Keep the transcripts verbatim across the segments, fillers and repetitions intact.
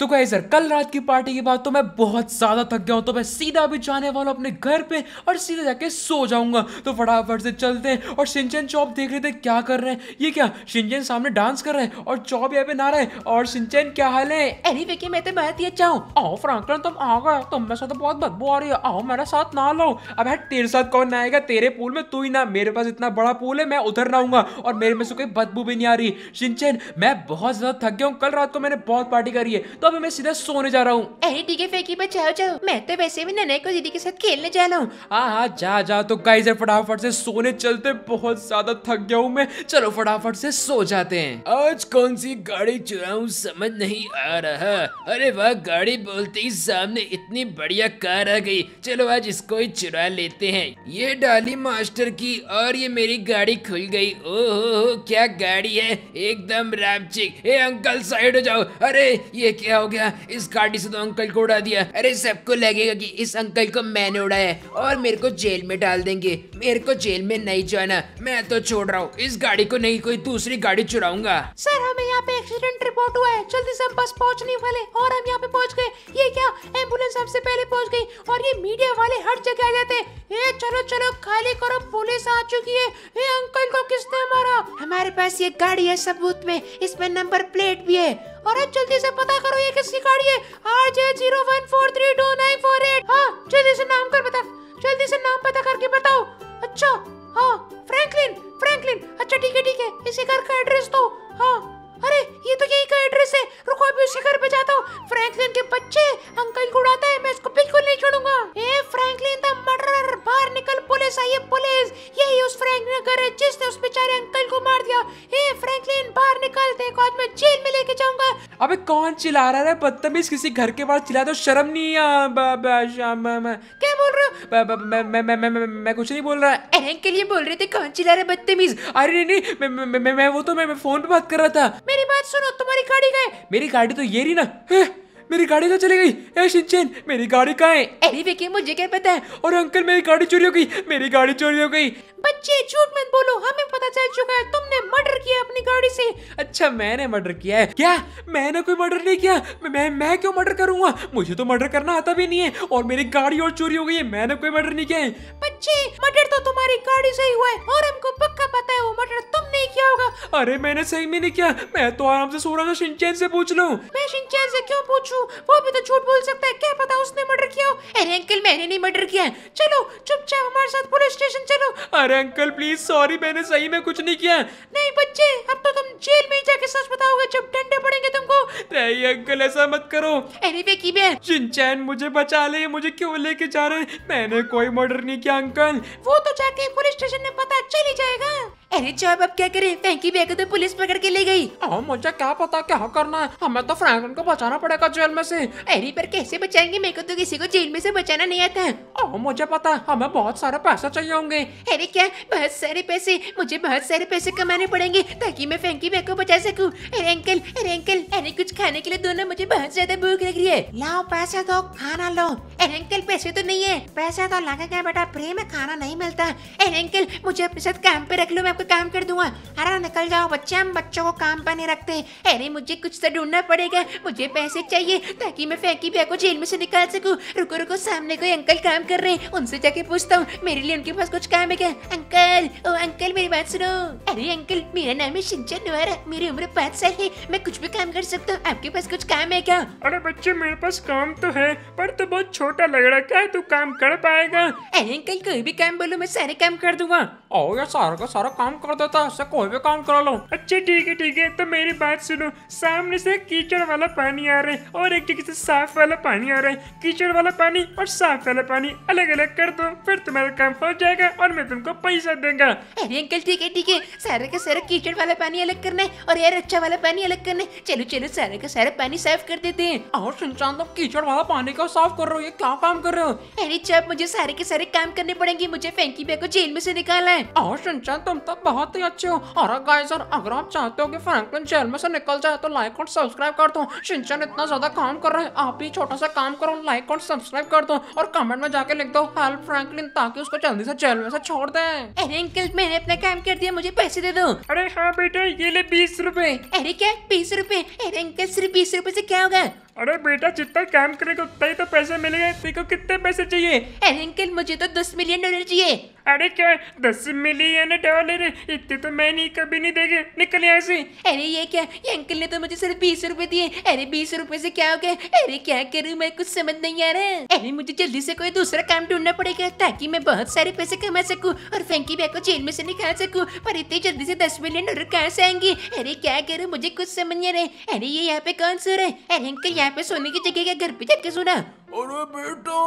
तो गाइस यार कल रात की पार्टी के बाद तो मैं बहुत ज़्यादा थक गया हूँ, तो मैं सीधा भी जाने वाला हूँ अपने घर पे और सीधा जाके सो जाऊँगा। तो फटाफट से चलते हैं। और शिनचैन चॉप देख रहे थे क्या कर रहे हैं, ये क्या शिनचैन सामने डांस कर रहे हैं और चॉप यहाँ पे ना रहे। और शिनचैन क्या हाल है? अरे विकी मैं तो बहुत ही अच्छा हूँ। आओ फ्रैंकलिन तुम आ गए, तुम में से तो बहुत बदबू आ रही है, आओ मेरा साथ ना लो। अब यार तेरे साथ कौन ना आएगा, तेरे पूल में तू ही ना, मेरे पास इतना बड़ा पूल है मैं उधर नहाऊंगा और मेरे में से कोई बदबू भी नहीं आ रही। शिनचैन मैं बहुत ज़्यादा थक गया हूँ, कल रात को मैंने बहुत पार्टी करी है, तो अभी मैं सीधा सोने जा रहा हूँ। अरे ठीक है फेंकी पर जाओ जाओ, मैं तो वैसे भी नन्हे को दीदी के साथ खेलने जा रहा हूँ। हाँ हाँ जा जा। तो गाइस फटाफट से सोने चलते, बहुत ज्यादा थक गया हूँ मैं, चलो फटाफट से सो जाते हैं। आज कौन सी गाड़ी चुराऊं समझ नहीं आ रहा। अरे वाह गाड़ी बोलते ही सामने इतनी बढ़िया कार आ गई, चलो आज इसको ही चुरा लेते हैं। ये डाली मास्टर की और ये मेरी गाड़ी खुल गई। ओहो क्या गाड़ी है, एकदम रैपचिक। ए अंकल साइड हो जाओ। अरे ये क्या हो गया, इस गाड़ी से तो अंकल को उड़ा दिया। अरे सबको लगेगा कि इस अंकल को मैंने उड़ाया है और मेरे को जेल में डाल देंगे। मेरे को जेल में नहीं जाना, मैं तो छोड़ रहा हूँ इस गाड़ी को, नहीं कोई दूसरी गाड़ी चुराऊंगा। सर हमें यहाँ पे एक्सीडेंट रिपोर्ट हुआ है, जल्दी से हम बस पहुँचने वाले और हम यहाँ पे पहुँच गए। ये क्या एम्बुलेंस हमसे पहले पहुँच गई और ये मीडिया वाले हर जगह आ जाते हैं। ए चलो चलो खाली करो, पुलिस आ चुकी है। ए अंकल को किसने मारा? हमारे पास ये गाड़ी है सबूत में, इसमें नंबर प्लेट भी है। अरे जल्दी से पता करो ये किसकी गाड़ी है। R J zero one four three two nine four eight. हाँ जल्दी से नाम कर बता, जल्दी से नाम पता करके बताओ। अच्छा हाँ फ्रैंकलिन, फ्रैंकलिन अच्छा ठीक है ठीक है, इसी घर का एड्रेस दो। हाँ अरे ये तो यही का एड्रेस है, रुको अभी उसी घर पे जाता हूँ। फ्रैंकलिन के बच्चे अंकल को उड़ाता है, मैं इसको बिल्कुल नहीं छोड़ूंगा। ए फ्रैंकलिन द मर्डरर बाहर निकल, पुलिस आई है पुलिस। यही उस फ्रैंकलिन का घर है जिसने उस बेचारे अंकल को मार दिया। ए फ्रैंकलिन बाहर निकल, देखो आज मैं जेल में लेके जाऊंगा। अबे कौन चिल्ला रहा है बदतमीज, किसी घर के बाहर चिल्ला तो शर्म नहीं। क्या बोल रहे हो? मैं कुछ नहीं बोल रहा। अंकल ये बोल रहे थे कौन चिल्ला रहा है बदतमीज। अरे नहीं मैं वो तो मैं फोन पे बात कर रहा था। मेरी बात सुनो, तुम्हारी गाड़ी कहाँ है? मेरी गाड़ी तो ये रही ना। मेरी गाड़ी कहाँ चली गई? ए शिनचैन मेरी गाड़ी कहाँ है? अरे विकी मुझे क्या पता है। और अंकल मेरी गाड़ी चोरी हो गई, मेरी गाड़ी चोरी हो गई। बच्चे झूठ मत बोलो, हमें पता चल चुका है तुमने मर्डर किया अपनी गाड़ी से। अच्छा मैंने मर्डर किया है? क्या? मैंने कोई मर्डर नहीं किया। मैं मैं क्यों मर्डर करूंगा, मुझे तो मर्डर करना आता भी नहीं है। और मेरी गाड़ी और चोरी हो गई है, मैंने कोई मर्डर नहीं किया है। बच्चे मर्डर तो तुम्हारी गाड़ी से ही हुआ है और हमको पक्का पता है वो मर्डर तुमने किया होगा। अरे मैंने सही में नहीं किया, मैं तो आराम से सो रहा था। शिनचैन से पूछ लूं। मैं शिनचैन से क्यों पूछूं, वो भी तो झूठ बोल सकता है, क्या पता उसने मर्डर किया हो। अरे अंकल मैंने नहीं मर्डर किया है, चलो चुपचाप हमारे साथ पुलिस स्टेशन चलो। अंकल प्लीज सॉरी मैंने सही में कुछ नहीं किया। नहीं बच्चे अब तो तुम जेल में जाके सच बताओगे जब डंडे पड़ेंगे तुमको। नहीं अंकल ऐसा मत करो। अरे विकी बे शिनचैन मुझे बचा ले, मुझे क्यों लेके जा रहे हैं, मैंने कोई मर्डर नहीं किया अंकल। वो तो जाके पुलिस स्टेशन में पता चली जाएगा। अरे जॉब अब क्या करें, फैंकी बेग तो पुलिस पकड़ के ले गई। और मुझे क्या पता क्या करना है, हमें तो फ्रैंकलिन को बचाना पड़ेगा जेल में से। अरे पर कैसे बचाएंगे, मेरे को तो किसी को जेल में से बचाना नहीं आता है। और मुझे पता हमें बहुत सारा पैसा चाहिए होंगे। अरे क्या बहुत सारे पैसे, मुझे बहुत सारे पैसे कमाने पड़ेंगे ताकि मैं फैंकी बेग को बचा सकूं। अरे अंकल अरे अंकल अरे कुछ खाने के लिए दोनों, मुझे बहुत ज्यादा भूख लग रही है। लाओ पैसा दो खाना लो। अरे अंकल पैसे तो नहीं है। पैसा तो लगेगा बेटा, फ्री में खाना नहीं मिलता। अरे अंकल मुझे अपने साथ काम पे रख लो, मैं काम कर दूंगा। अरे निकल जाओ बच्चे, हम बच्चों को काम पर नहीं रखते। अरे मुझे कुछ तो ढूंढना पड़ेगा, मुझे पैसे चाहिए ताकि मैं फैंकी बेग को जेल में से निकाल सकूं। रुको रुको सामने कोई अंकल काम कर रहे हैं, उनसे जाके पूछता हूँ मेरे लिए उनके पास कुछ काम है क्या। अंकल ओ अंकल मेरी बात सुनो। अरे अंकल मेरा नाम है शिनचैन नोहारा, मेरी उम्र पाँच साल है, मैं कुछ भी काम कर सकता हूँ, आपके पास कुछ काम है क्या। अरे बच्चे मेरे पास काम तो है पर तो बहुत छोटा लग रहा है, क्या तू काम कर पाएगा। अरे अंकल कोई भी काम बोलो मैं सारे काम कर दूंगा। ओ यार सारा का सारा काम कर देता, उससे कोई भी काम करा लो। अच्छा ठीक है ठीक है, तो मेरी बात सुनो, सामने से कीचड़ वाला पानी आ रहा है और एक जगह से साफ वाला पानी आ रहा है। कीचड़ वाला पानी और साफ वाला पानी अलग अलग कर दो, फिर तुम्हारा काम हो जाएगा और मैं तुमको पैसा दूंगा। अरे अंकल ठीक है ठीक है, सारा का सारा कीचड़ वाला पानी अलग करना है और यार अच्छा वाला पानी अलग करना है। चलो चलो सारा का सारा पानी साफ कर देते हैं। और शिनचैन तुम कीचड़ वाला पानी को साफ कर रहे हो, ये क्या काम कर रहे हो। अरे जब मुझे सारे के सारे काम करने पड़ेंगे, मुझे फैंकी बेग को जेल में से निकालना है। और शिनचैन तुम तब बहुत ही अच्छे हो। और गाइस अगर आप चाहते हो कि फ्रैंकलिन जेल में से निकल जाए तो लाइक और सब्सक्राइब कर दो। शिनचैन इतना ज्यादा काम कर रहा है, आप भी छोटा सा काम करो, लाइक और सब्सक्राइब कर दो और कमेंट में जाके लिख दो हेल्प फ्रैंकलिन, ताकि उसको जल्दी से जेल में से छोड़ दे। अरे अंकल मैंने अपना काम कर दिया, मुझे पैसे दे दो। अरे हाँ बेटा ये ले बीस रूपए। अरे क्या बीस रूपए? अरे अंकल सिर्फ बीस रूपए से क्या होगा। अरे बेटा जितना काम करेगा उतना ही तो पैसे मिलेगा। देखो कितने पैसे चाहिए? अरे अंकल मुझे तो दस मिलियन डॉलर चाहिए। अरे क्या दस मिलियन डॉलर? इतने तो मैं नहीं कभी नहीं देगा, निकल यहाँ से। अरे ये क्या, ये अंकल ने तो मुझे सिर्फ बीस रुपए दिए। अरे बीस रुपए से क्या हो गया? अरे क्या करूँ मैं, कुछ समझ नहीं आ रहा है। अरे मुझे जल्दी से कोई दूसरा काम ढूंढना पड़ेगा ताकि मैं बहुत सारे पैसे कमा सकूँ और फैंकी बैग को जेल में से निकाल सकूँ। पर इतनी जल्दी से दस मिलियन डॉलर कहाँ से आएंगे? अरे क्या करूँ, मुझे कुछ समझ नहीं आ रहा है। अरे ये यहाँ पे कौन सो रहा है? अरे अंकल यहाँ पे सोने की जगह क्या घर पे जाके सोना? अरे बेटा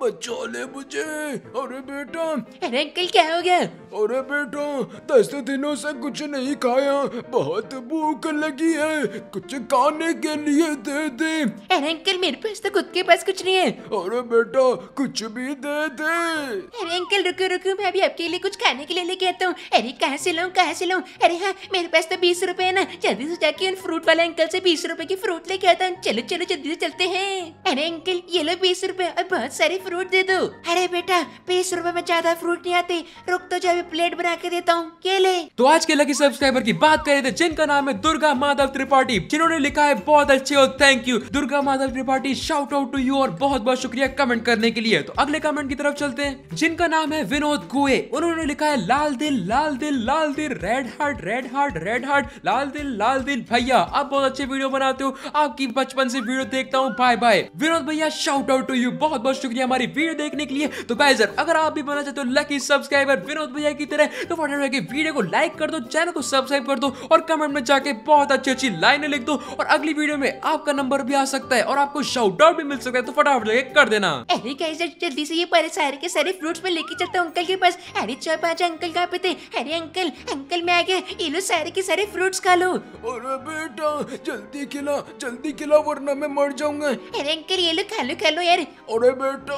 बचा ले मुझे। अरे बेटा। अरे अंकल क्या हो गया? अरे बेटा दस दिनों से कुछ नहीं खाया, बहुत भूख लगी है, कुछ खाने के लिए दे दे। अरे अंकल मेरे पास तो खुद के पास कुछ नहीं है। अरे बेटा कुछ भी दे दे। अरे अंकल रुको रुको, मैं अभी आपके लिए कुछ खाने के लिए लेके आता हूँ। अरे कहाँ से लाऊं कहाँ से लाऊं? अरे हाँ मेरे पास तो बीस रुपए है ना, जल्दी से जाके उन फ्रूट वाले अंकल से बीस रुपए की फ्रूट लेके आता हूँ। चलो चलो जल्दी से चलते हैं। अरे अंकल ये लो बीस रुपए और बहुत सारे फ्रूट दे दो। अरे बेटा बीस रुपए में ज्यादा फ्रूट नहीं आते, रुक तो जाए प्लेट बना के देता हूँ केले। तो आज के लकी सब्सक्राइबर की बात करें तो जिनका नाम है दुर्गा माधव त्रिपाठी, जिन्होंने लिखा है बहुत अच्छे हो, thank you Durga Madhav Tripathi, shout out to you और बहुत बहुत शुक्रिया कमेंट करने के लिए। तो अगले कमेंट की तरफ चलते हैं जिनका नाम है विनोद कुए, उन्होंने लिखा है लाल दिल लाल दिल लाल दिल, red heart red heart red heart, लाल दिल लाल दिल भैया आप बहुत अच्छे वीडियो बनाते हो, आपकी बचपन से वीडियो देखता हूँ, बाय बाय। विनोद भैया शाउट आउट टू यू, बहुत बहुत शुक्रिया हमारी वीडियो देखने के लिए। तो गाइस अगर आप भी बनना चाहते हो लकी सब्सक्राइबर विनोद भैया की तरह तो फटाफट के वीडियो को लाइक कर दो, चैनल को सब्सक्राइब कर दो और कमेंट में जाके बहुत अच्छी अच्छी लाइनें लिख दो और अगली वीडियो में आपका नंबर भी आ सकता है और आपको शाउट आउट भी मिल सकता है, तो फटाफट जाके कर देना। अरे गाइस जल्दी से ये पर सारे के सारे फ्रूट्स में लेके चलता हूँ अंकल के पास। अरे चाय पाजा अंकल कहाँ पे थे? अरे अंकल अंकल मैं आ गया, ये लो सारे के सारे फ्रूट्स खा लो। अरे बेटा जल्दी खिला जल्दी खिला वरना मैं मर जाऊंगा। अरे अंकल ये लो खा लो खा लो यार। अरे बेटा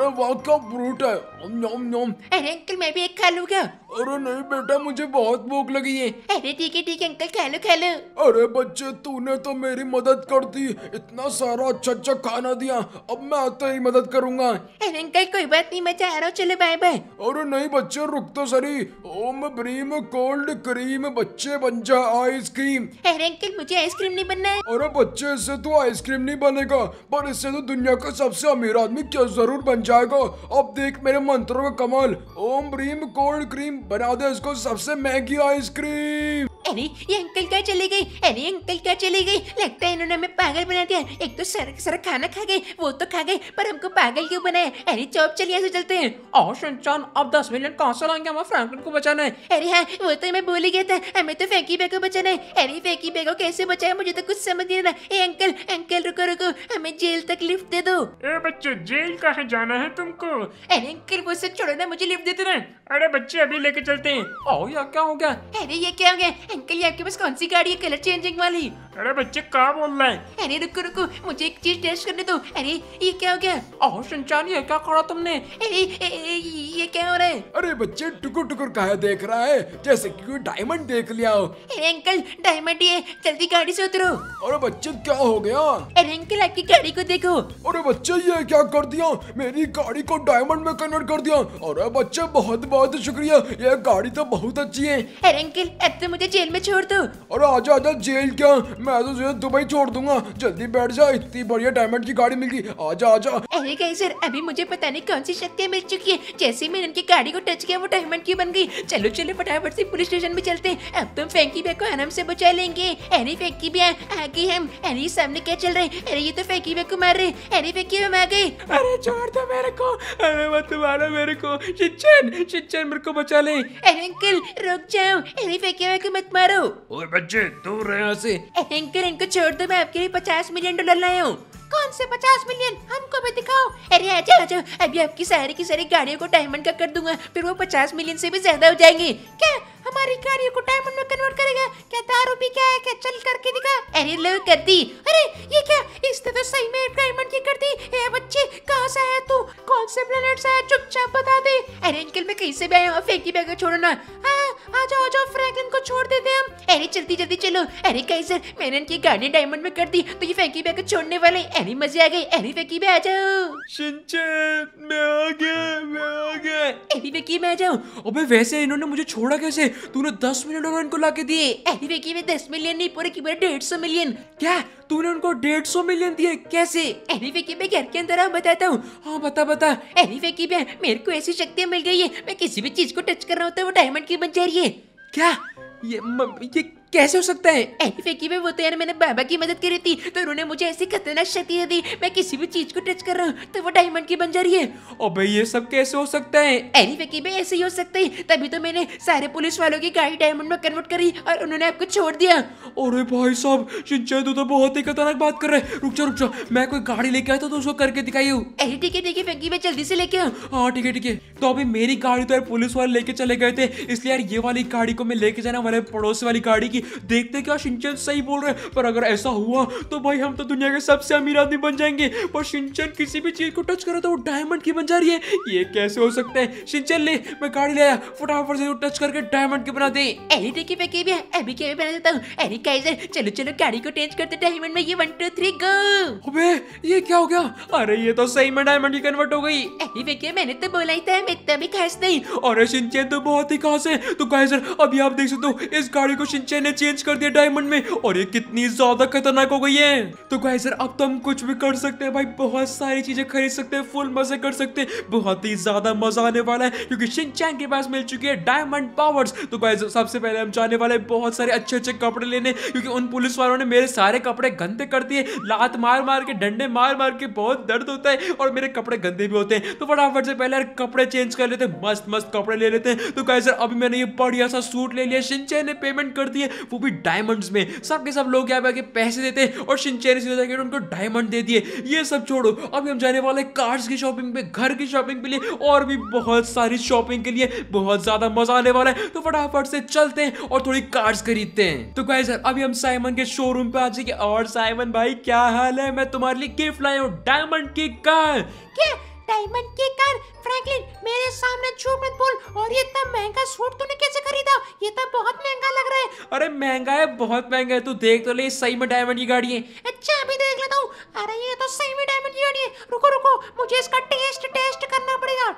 अरे वाह क्या फ्रूट है। अरे अंकल मैं भी एक खा लूंगा। अरे नहीं बेटा मुझे बहुत भूख लगी है। अरे ठीक है ठीक है अंकल खा लो खा लो। अरे बच्चे तूने तो मेरी मदद कर दी, इतना सारा अच्छा अच्छा खाना दिया, अब मैं आता ही मदद करूंगा। अरे अंकल कोई बात नहीं, मैं जा रहा हूँ, चलो बाय बाय। अरे नहीं बच्चे रुक तो सही, ओम ब्रीम कोल्ड क्रीम बच्चे बन जा आइसक्रीम। अरे अंकल मुझे आइसक्रीम नहीं बनना है। अरे बच्चे इससे तो आइसक्रीम नहीं बनेगा, पर इससे तो दुनिया का सबसे अमीर आदमी क्या जरूर बन जाएगा। अब देख मेरे मंत्रों का कमाल, ओम ब्रीम कोल्ड क्रीम बना दे इसको सबसे महंगी आइसक्रीम। अरे ये अंकल क्या चली गई? अरे अंकल क्या चली गई? लगता है इन्होंने हमें पागल बना दिया। एक तो सारा सारा खाना खा गए, वो तो खा गए, पर हमको पागल क्यों बनाया? अरे चौप चलिए ऐसे चलते हैं। और शिनचान अब दस मिलियन कहाँ से लाएंगे? हमें फ्रैंकलिन को बचाना है। अरे हाँ वो तो मैं भूल ही गया था, हमें तो फैंकी बैग को बचाना है। अरे फैंकी बैग को कैसे बचाया मुझे तो कुछ समझ नहीं आ रहा। अंकल अंकल रुको रुको, हमें जेल तक लिफ्ट दे दो। ए बच्चे जेल कहाँ जाना है तुमको? अरे अंकल वो सब छोड़ो ना, मुझे लिफ्ट दे देना। अरे बच्चे अभी लेके चलते हैं। ओ यार क्या हो गया? अरे ये क्या हो गया? अंकल ये आपके पास कौन सी गाड़ी है कलर चेंजिंग वाली? अरे बच्चे क्या बोल रहे हैं? अरे रुको रुको मुझे एक चीज टेस्ट करने दो। अरे ये क्या हो गया? और शिनचान ये क्या करा तुमने? अरे ए, ए, ये क्या हो रहा है? अरे बच्चे टुकुर टुकुर काहे देख रहा है, जैसे कि कोई डायमंड देख लिया हो। अरे अंकल डायमंड ये, जल्दी गाड़ी से उतरो। अरे बच्चे क्या हो गया? अरे अंकल आपकी गाड़ी को देखो। अरे बच्चे ये क्या कर दिया, मेरी गाड़ी को डायमंड में कन्वर्ट कर दिया। अरे बच्चे बहुत बहुत शुक्रिया, ये गाड़ी तो बहुत अच्छी है। अरे अंकल अब तो मुझे जेल में छोड़ दो। अरे आजा आजा, जेल क्या, मैं तो तुझे दुबई छोड़ दूंगा, जल्दी बैठ जा, इतनी बढ़िया डायमंड की गाड़ी मिल गई, आजा आजा। अरे गाइस सर अभी मुझे पता नहीं कौन सी शक्तियाँ मिल चुकी है, जैसे मैंने इनकी गाड़ी को टच किया वो डायमंड की बन गई। चलो चलो फटाफट से पुलिस स्टेशन में चलते हैं, अब तुम फैंकी बैग को आराम से बचा लेंगे। अरे फैंकी भी आ गई हम। अरे सामने क्या चल रहा है? अरे ये तो फैंकी बैग को मार रहे। अरे फैंकी हम आ गए। अरे छोड़ दो मेरे को, अरे मत तुम्हारा मेरे को, शिनचैन शिनचैन मेरे को बचा ले। अरे अंकल रुक जाओ, अरे फैंकी बैग को मत मारो। और बच्चे दूर रहे यहाँ से। अंकल इनको छोड़ दो, मैं आपके लिए पचास मिलियन डॉलर लाया हूँ। कौन से पचास मिलियन? हमको भी दिखाओ। अरे आजा आजा, अभी आपकी सारी की सारी गाड़ियों को डायमंड का कर दूंगा, फिर वो पचास मिलियन से भी ज्यादा हो जाएंगे। क्या हमारी गाड़ियों को डायमंड में कन्वर्ट करेगा क्या? दारू भी क्या है क्या? चल करके दिखा। अरे लो कर दी। अरे ये क्या, ये इसने तो सही में डायमंड की कर दी। ए बच्चे कहाँ से आया तू, कौन से प्लेनेट से आया, चुपचाप बता दे। अरे अंकल मैं कहीं से भी आया हूँ, फेंकी बैग छोड़ो ना। हाँ आ जाओ आ जाओ, फ्रैंकलिन को छोड़ देते हम। अरे जल्दी जल्दी चलो। अरे कहीं सर मैंने इनकी गाड़ी डायमंड में कर दी तो ये फेंकी बैग छोड़ने वाले। अरे मजे आ गए। अरे फेंकी बैग आ जाओ। शिनचैन मैं आ गया मैं आ गया। अरे फेंकी बैग आ जाओ। अबे वैसे इन्होंने मुझे छोड़ा कैसे, तूने दस मिलियन डॉलर इनको लाके दिए। अरे फेंकी में दस मिलियन नहीं पूरे की पूरे डेढ़ सौ मिलियन। क्या तूने उनको डेढ़ सौ मिलियन दिए कैसे? अरे फेंकी बैग घर के अंदर आ बताता हूँ। हाँ बता बता। अरे फेंकी बैग मेरे को ऐसी शक्तियाँ मिल गई है, मैं किसी भी चीज को टच कर रहा होता है वो डायमंड की बन जा रही है। क्या ये म, ये कैसे हो सकता है? अरे फेंकी बैग वो तो यार मैंने बाबा की मदद करी थी तो उन्होंने मुझे ऐसी खतरनाक शक्ति दी, मैं किसी भी चीज को टच कर रहा हूँ तो वो डायमंड की बन जा रही है। अबे ये सब कैसे हो सकता है? अरे फेंकी बैग ऐसे ही हो सकता है, तभी तो मैंने सारे पुलिस वालों की गाड़ी डायमंड में कन्वर्ट करी और उन्होंने आपको छोड़ दिया। अरे भाई साहब शिनचैन तू तो बहुत ही खतरनाक बात कर रहा है। रुक जा रुक जा, मैं कोई गाड़ी लेके आया था तो उसको करके दिखाई हूँ। अरे ठीक है ठीक है फेंकी बैग जल्दी से लेके आओ। हाँ ठीक है ठीक है। तो अभी मेरी गाड़ी तो यार पुलिस वाले लेके चले गए थे, इसलिए यार ये वाली गाड़ी को मैं लेके जाना वाले पड़ोस वाली गाड़ी की। देखते क्या शिनचैन सही बोल रहे हैं, पर अगर ऐसा हुआ तो भाई हम तो दुनिया के सबसे अमीर आदमी बन जाएंगे। पर शिनचैन किसी भी चीज को टच करो तो वो डायमंड की बन जा रही है, ये कैसे हो सकता है? शिनचैन ले मैं गाड़ी ले आया, फटाफट से टच करके डायमंड की बना दे। अरे देखिए मैं के भी अभी के भी बना देता हूं। अरे काइजर चलो चलो गाड़ी को टच करते डायमंड में। ये वन टू थ्री गो। अबे ये क्या हो गया? अरे ये तो सही में डायमंड की कन्वर्ट हो गई। अरे देखिए मैंने तो बोला ही था मैं इतना भी खास नहीं। अरे शिनचैन तो बहुत ही खास है। तो काइजर अभी आप देख सकते हो इस गाड़ी को शिनचैन ने चेंज कर दिया डायमंड में और ये कितनी ज्यादा खतरनाक हो गई है। तो काइजर अब तो हम कुछ भी कर सकते हैं भाई, बहुत सारी चीजें खरीद सकते हैं, फुल मजे कर सकते हैं, बहुत ही ज्यादा मजा आने वाला है क्योंकि शिनचैन के पास मिल चुकी है डायमंड पावर्स। तो काइजर सबसे पहले हम जाने वाले बहुत सारे अच्छे अच्छे कपड़े लेने, क्योंकि उन पुलिस वालों ने मेरे सारे कपड़े गंदे कर दिए, लात मार मार के डंडे मार मार के बहुत दर्द होता है और मेरे कपड़े गंदे भी होते हैं। तो फटाफट से पहले कपड़े चेंज कर लेते, मस्त मस्त कपड़े ले लेते हैं। तो काइजर अभी मैंने ये बढ़िया सा सूट ले लिया, शिनचैन ने पेमेंट कर दी है वो भी डायमंड्स में। सबके सब लोग यहाँ पे आके पैसे देते हैं और शिनचैन सीधा जाके उनको डायमंड दे दिए। ये सब छोड़ो, अभी हम जाने वाले कार्स की शॉपिंग पे, घर की शॉपिंग के लिए और भी बहुत सारी शॉपिंग के लिए, बहुत ज्यादा मजा आने वाला है। तो फटाफट से चलते हैं और थोड़ी कार्स खरीदते हैं। तो काइजर अभी हम साइमन के शोरूम पे आ जाएंगे। और साइमन भाई क्या हाल है, मैं तुम्हारे लिए गिफ्ट लाया हूँ, डायमंड की कार। क्या डायमंड की कार? फ्रैंकलिन मेरे सामने झूठ मत बोल। और ये इतना महंगा सूट तूने कैसे खरीदा? ये तो बहुत महंगा लग रहा है। अरे महंगा है, बहुत महंगा है, तू देख तो ले, सही में डायमंड की गाड़ी है। अच्छा अभी देख लेता हूँ। अरे ये तो सही में डायमंड की गाड़ी है। रुको रुको मुझे इसका टेस्ट टेस्ट करना पड़ेगा।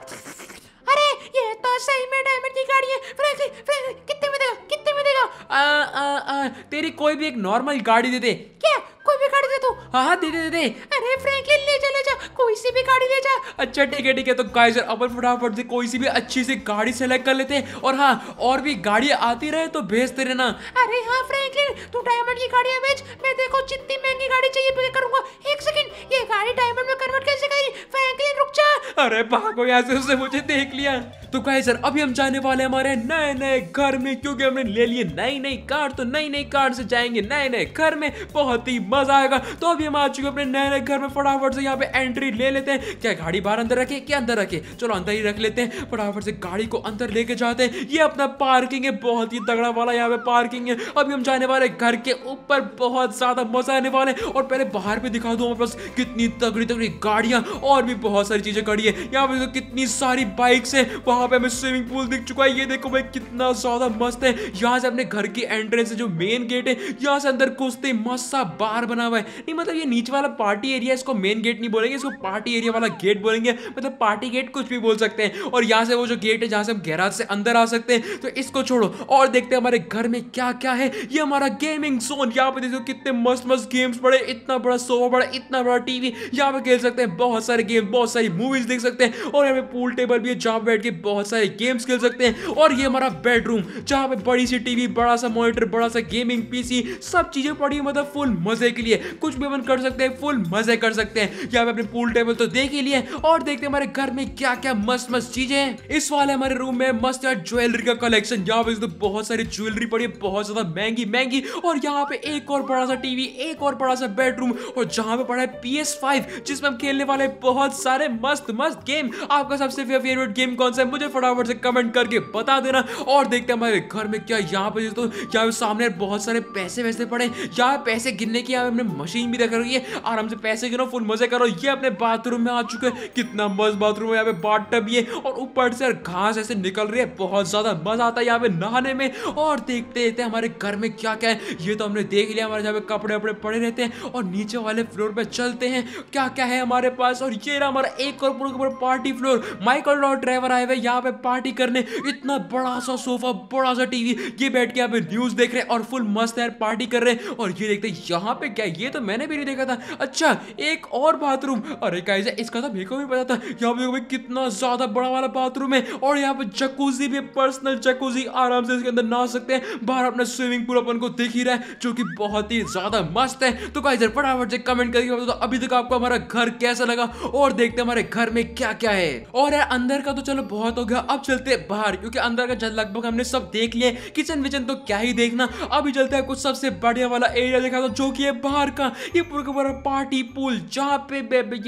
अरे ये तो सही में डायमंड की गाड़ी है। फ्रैंकलिन फ्रैंकलिन कितने में देगा कितने में देगा? आ, आ, आ, तेरी कोई भी एक नॉर्मल गाड़ी दे दे। क्या कोई भी गाड़ी दे दो? हाँ दे दे दे। अरे फ्रैंकलिन ले जा ले जा, कोई सी भी गाड़ी ले जा। अच्छा ठीक है ठीक है। तो गाइस अपन फटाफट से कोई सी भी अच्छी सी गाड़ी सेलेक्ट कर लेते हैं और हाँ और भी गाड़ी आती रहे तो भेजते रहना। अरे हाँ फ्रैंकलिन तू डायमंड की गाड़ियाँ भेज, मैं देखो जितनी महंगी गाड़ी चाहिए करूंगा। एक सेकंड ये गाड़ी डायमंड में कन्वर्ट कैसे करी? फ्रैंकलिन रुक जा। अरे भागो यहाँ से, उसने मुझे देख लिया। तो गाइस अभी हम जाने वाले हमारे नए नए घर में, क्योंकि हमने ले लिए नई नई कार तो नई नई कार से जाएंगे नए नए घर में, बहुत ही मजा आएगा। तो अभी हम आ चुके अपने नए नए घर में, फटाफट से यहाँ पे एंट्री ले लेते हैं। क्या गाड़ी बाहर अंदर रखे क्या अंदर रखे? चलो अंदर ही रख लेते हैं। फटाफट से गाड़ी को अंदर लेके जाते हैं। ये अपना पार्किंग है, बहुत ही तगड़ा वाला यहाँ पे पार्किंग है। अभी हम जाने वाले घर के ऊपर, बहुत ज्यादा मजा आने वाले। और पहले बाहर भी दिखा दूँ हमारे पास कितनी तगड़ी तगड़ी गाड़ियाँ और भी बहुत सारी चीजें खड़ी है। यहाँ पे कितनी सारी बाइक्स है, वहाँ पे हमें स्विमिंग पूल दिख चुका है। ये देखो भाई कितना ज्यादा मस्त है। यहाँ से अपने घर की एंट्रेंस है जो मेन गेट है, यहाँ से अंदर घुसते मस्त सा बार बना हुआ है। नहीं मतलब ये नीचे वाला पार्टी एरिया, इसको मेन गेट नहीं बोलेंगे, इसको पार्टी एरिया वाला गेट बोलेंगे, मतलब पार्टी गेट कुछ भी बोल सकते हैं। और यहाँ से वो जो गेट है जहाँ से हम गैराज से अंदर आ सकते हैं। तो इसको छोड़ो और देखते हैं हमारे घर में क्या क्या है। ये हमारा गेमिंग जोन, यहाँ पे देखो कितने मस्त मस्त गेम्स पड़े, इतना बड़ा सोफा पड़ा, इतना बड़ा टीवी, यहाँ पे खेल सकते हैं बहुत सारे गेम्स, बहुत सारी मूवीज देख सकते हैं। और यहाँ पे पूल टेबल भी है जहाँ पे बैठ के बहुत सारे गेम्स खेल सकते हैं। और ये हमारा बेडरूम जहाँ पे बड़ी सी टीवी, बड़ा सा मॉनिटर, बड़ा सा गेमिंग पीसी, सब चीजें पड़ी है, मतलब फुल मजे के लिए कुछ भी मन कर सकते हैं, फुल मजे कर सकते हैं। यहाँ पे अपने पूल टेबल तो देख ही लिए। और देखते हैं हमारे घर में क्या क्या मस्त मस्त चीजें हैं। इस वाले हमारे रूम में मस्त यार ज्वेलरी का कलेक्शन, यहाँ पे तो बहुत सारी ज्वेलरी पड़ी है, बहुत ज्यादा महंगी महंगी। और यहाँ पे एक और बड़ा सा टीवी, एक और बड़ा सा बेडरूम, और जहाँ पे पड़ा है पी एस फाइव जिसमें हम खेलने वाले बहुत सारे मस्त मस्त गेम। आपका सबसे फेवरेट गेम कौन सा है? मुझे फटाफट से कमेंट करके बता देना। और देखते हैं हमारे घर में क्या, यहाँ पे दोस्तों यहाँ पे सामने बहुत सारे पैसे वैसे पड़े, यहाँ पैसे गिनने की यहाँ पे हमने मशीन भी रख रही है। आराम से पैसे गिनो, फुल मजे करो। ये अपने बाथरूम में आ चुके हैं, कितना मस्त बाथरूम है, यहाँ पे बाटा भी है और ऊपर से घास ऐसे निकल रही है, बहुत ज्यादा मजा आता है यहाँ पे नहाने में। और देखते देखते हमारे घर में क्या क्या है ये तो हमने देख लिया। हमारे यहाँ पे कपड़े वपड़े पड़े रहते हैं और नीचे वाले फ्लोर पे चलते हैं क्या क्या है हमारे पास। और ये रहा हमारा एक और पूरा पार्टी फ्लोर। माइकल और ड्राइवर आए हुए यहाँ पे पार्टी करने, इतना बड़ा सा सोफा, बड़ा सा टीवी, ये बैठ के यहाँ पे न्यूज देख रहे हैं और फुल मस्त यार पार्टी कर रहे हैं। और ये देखते हैं यहाँ पे क्या, ये तो मैंने भी नहीं देखा था। अच्छा एक और बाथरूम, अरे गाइस इसका तो मेरे को भी पता था। यहाँ पे कितना ज्यादा बड़ा वाला बाथरूम है और यहाँ पे जकूजी भी, पर्सनल जकूजी, आराम से इसके अंदर नहा सकते हैं। बाहर अपना स्विमिंग पूल अपन को दिख ही रहा है जो कि बहुत ही ज्यादा मस्त है। तो गाइस फटाफट से कमेंट करके तो अभी तक आपको हमारा घर कैसा लगा और देखते हैं हमारे घर में क्या क्या है। और यार अंदर का तो चलो बहुत हो गया, अब चलते हैं बाहर क्योंकि अंदर का लगभग हमने सब देख लिए, किचन विचन तो क्या ही देखना। अभी चलते हैं कुछ सबसे बढ़िया वाला एरिया देखा था जो कि है बाहर का, ये पूरा पूरा पार्टी पूल जहाँ पे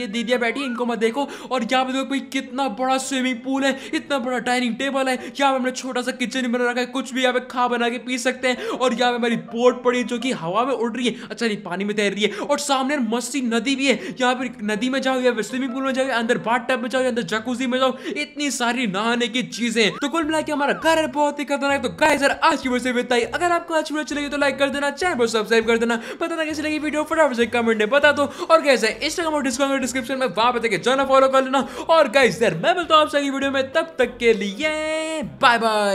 ये दीदियाँ बैठी, इनको मत देखो। और यहाँ पे देखो कितना बड़ा स्विमिंग पूल है, इतना बड़ा डाइनिंग टेबल है, यहाँ पे हमने छोटा सा किचन बना रखा है, कुछ भी यहाँ पे खा बना के पी सकते हैं। और यहाँ पे हमारी बोट पड़ी जो कि हवा में उड़ रही है, अच्छा नहीं पानी में तैर रही है। और सामने मस्ती नदी भी है, यहाँ पे नदी में जाओ या स्विमिंग पूल में जाओ, अंदर बाथटब में जाओ या अंदर जकूजी में जाओ, इतनी सारी नहाने की चीजें। तो कुल मिला के हमारा घर बहुत ही खतरनाक। तो गाइस यार आज की वीडियो से इतना ही। अगर आपको अच्छी वीडियो अच्छी लगी तो लाइक कर देना, चैनल को सब्सक्राइब कर देना, बताना कैसी लगी वीडियो फटाफट से कमेंट में बता दो। और गाइस यार इंस्टाग्राम और डिस्कॉर्ड डिस्क्रिप्शन में वहां पे जाके जाना, फॉलो कर लेना। और गाइस यार मैं मिलता हूं आपसे अगली वीडियो में, तब तक के लिए बाय बाय।